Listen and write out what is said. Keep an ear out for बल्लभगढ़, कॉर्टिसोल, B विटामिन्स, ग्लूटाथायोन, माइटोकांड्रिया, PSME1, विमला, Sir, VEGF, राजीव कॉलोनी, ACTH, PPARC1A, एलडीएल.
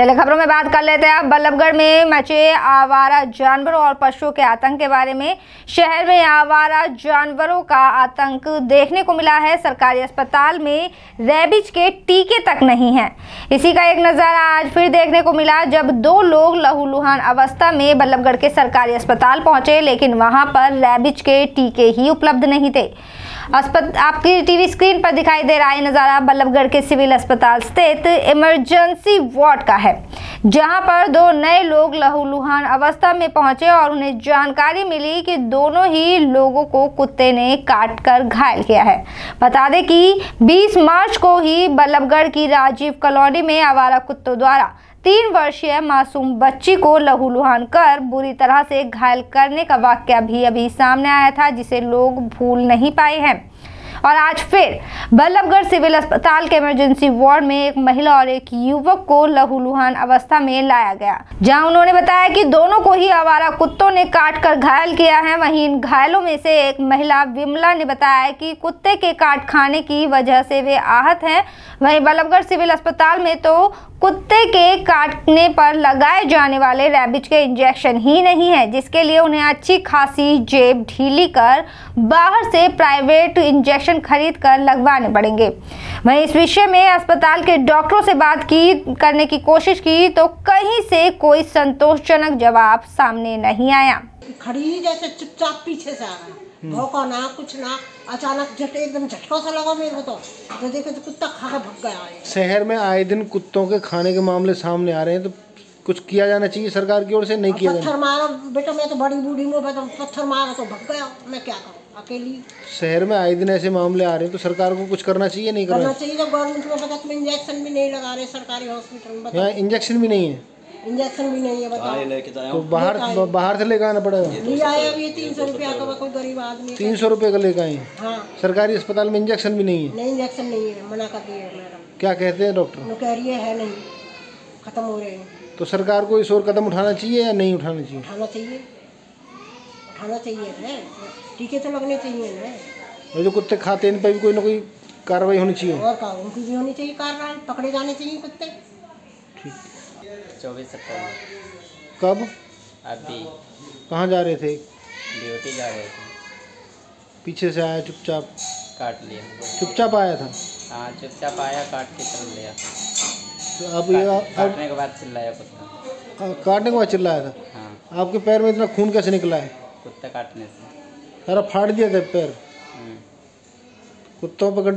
पहले खबरों में बात कर लेते हैं आप। बल्लभगढ़ में मचे आवारा जानवरों और पशुओं के आतंक के बारे में। शहर में आवारा जानवरों का आतंक देखने को मिला है। सरकारी अस्पताल में रेबीज के टीके तक नहीं हैं। इसी का एक नज़ारा आज फिर देखने को मिला, जब दो लोग लहूलुहान अवस्था में बल्लभगढ़ के सरकारी अस्पताल पहुंचे, लेकिन वहाँ पर रेबीज के टीके ही उपलब्ध नहीं थे। आपकी टीवी स्क्रीन पर दिखाई दे रहा है नज़ारा बल्लभगढ़ के सिविल अस्पताल स्थित इमरजेंसी वार्ड का है, जहां पर दो नए लोग लहूलुहान अवस्था में पहुंचे और उन्हें जानकारी मिली कि दोनों ही लोगों को कुत्ते ने काटकर घायल किया है। बता दें कि 20 मार्च को ही बल्लभगढ़ की राजीव कॉलोनी में आवारा कुत्तों द्वारा 3 वर्षीय मासूम बच्ची को लहूलुहान कर बुरी तरह से घायल करने का वाकया भी अभी सामने आया था, जिसे लोग भूल नहीं पाए हैं। और आज फिर बल्लभगढ़ सिविल अस्पताल के इमरजेंसी वार्ड में एक महिला और एक युवक को लहूलुहान अवस्था में लाया गया, जहां उन्होंने बताया कि दोनों को ही आवारा कुत्तों ने काटकर घायल किया है। वहीं इन घायलों में से एक महिला विमला ने बताया कि कुत्ते के काट खाने की वजह से वे आहत हैं। वहीं बल्लभगढ़ सिविल अस्पताल में तो कुत्ते के काटने पर लगाए जाने वाले रैबिज के इंजेक्शन ही नहीं है, जिसके लिए उन्हें अच्छी खासी जेब ढीली कर बाहर से प्राइवेट इंजेक्शन खरीद कर लगवाने पड़ेंगे। वहीं इस विषय में अस्पताल के डॉक्टरों से बात करने की कोशिश की तो कहीं से कोई संतोषजनक जवाब सामने नहीं आया। खड़ी जैसे चुपचाप पीछे से आ गया, भौंका ना कुछ ना, अचानक एकदम झटका सा लगा मेरे को तो देखो तो कुत्ता खा के भग गया। शहर में आए दिन कुत्तों के खाने के मामले सामने आ रहे हैं, तो कुछ किया जाना चाहिए सरकार की ओर से। नहीं किया जाना। पत्थर मारा बेटा, मैं तो बड़ी बूढ़ी हूँ, पत्थर मारा तो भग गया, मैं क्या करूँ अकेली। शहर में आए दिन ऐसे मामले आ रहे हैं, तो सरकार को कुछ करना चाहिए। नहीं करना चाहिए। जब गवर्नमेंट में बताओ इंजेक्शन भी नहीं लगा रहे सरकारी हॉस्पिटल में, यहाँ इंजेक्शन भी नहीं है, इंजेक्शन भी नहीं है, बताओ तो बाहर से लेकर आना पड़ेगा। ये 300 रुपया का कोई गरीब आदमी 300 रुपये का लेकर आए। सरकारी अस्पताल में इंजेक्शन भी नहीं है, इंजेक्शन नहीं है, मना कर दिए मैडम। क्या कहते हैं डॉक्टर? कह रही है नहीं, खत्म हो रहे हैं। तो सरकार को इस ओर कदम उठाना चाहिए या नहीं उठाना चाहिए? उठाना चाहिए है। टीके तो लगने चाहिए ना। जो कुत्ते खाते हैं, इन पर भी कोई ना कोई कार्रवाई होनी चाहिए। और का उनकी भी होनी चाहिए कार्रवाई, पकड़े जाने चाहिए कुत्ते। ठीक। 24 सितंबर कब अभी कहाँ जा रहे थे? ड्यूटी जा रहे थे। पीछे से आया, चुपचाप काट लिया। चुपचाप आया था? हाँ, चुपचाप आया, काट के चल लिया। तो आप काटने के बाद चिल्लाया कुत्ता? काटने के बाद चिल्लाया था। हाँ। आपके पैर में इतना खून कैसे निकला है? कुत्ता काटने से सारा फाड़ दिया था पैर। कुत्तों पर